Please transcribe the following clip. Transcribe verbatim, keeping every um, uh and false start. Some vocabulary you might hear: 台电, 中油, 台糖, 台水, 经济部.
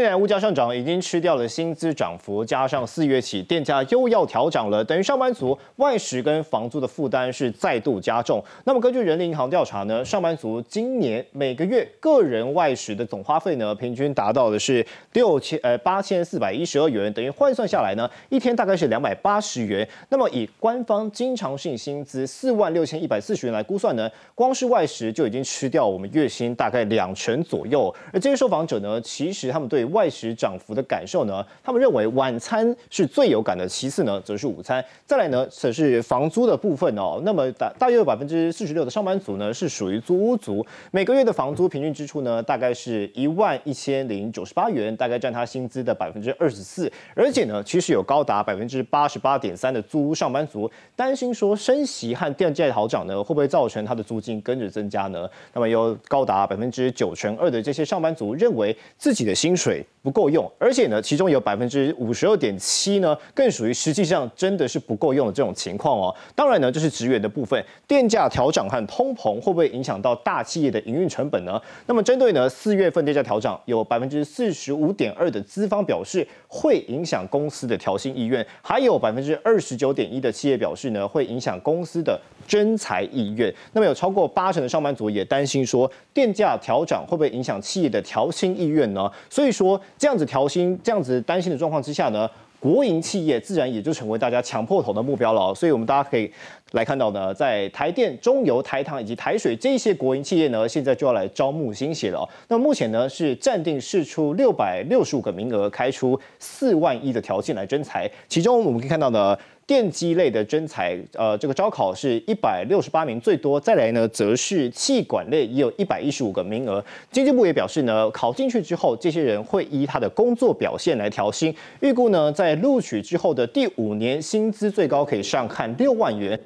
近来物价上涨已经吃掉了薪资涨幅，加上四月起电价又要调涨了，等于上班族外食跟房租的负担是再度加重。那么根据人力银行调查呢，上班族今年每个月个人外食的总花费呢，平均达到的是六千呃八千四百一十二元，等于换算下来呢，一天大概是两百八十元。那么以官方经常性薪资四万六千一百四十元来估算呢，光是外食就已经吃掉我们月薪大概两成左右。而这些受访者呢，其实他们对 对外食涨幅的感受呢？他们认为晚餐是最有感的，其次呢则是午餐，再来呢则是房租的部分哦。那么大大约有百分之四十六的上班族呢是属于租屋族，每个月的房租平均支出呢大概是一万一千零九十八元，大概占他薪资的百分之二十四。而且呢，其实有高达百分之八十八点三的租屋上班族担心说升息和电价调涨呢会不会造成他的租金跟着增加呢？那么有高达百分之九成二的这些上班族认为自己的薪水 不够用，而且呢，其中有百分之五十二点七呢，更属于实际上真的是不够用的这种情况哦。当然呢，这是职员的部分，电价调涨和通膨会不会影响到大企业的营运成本呢？那么针对呢，四月份电价调涨，有百分之四十五点二的资方表示会影响公司的调薪意愿，还有百分之二十九点一的企业表示呢，会影响公司的征才意愿。那么有超过八成的上班族也担心说，电价调涨会不会影响企业的调薪意愿呢？所以 说这样子调薪、这样子担心的状况之下呢，国营企业自然也就成为大家抢破头的目标了。所以，我们大家可以来看到呢，在台电、中油、台糖以及台水这些国营企业呢，现在就要来招募新血了。那目前呢，是暂定释出六百六十五个名额，开出四万亿的条件来征才。其中我们可以看到呢， 电机类的征才，呃，这个招考是一百六十八名最多，再来呢，则是气管类也有一百一十五个名额。经济部也表示呢，考进去之后，这些人会依他的工作表现来调薪，预估呢，在录取之后的第五年，薪资最高可以上看六万元。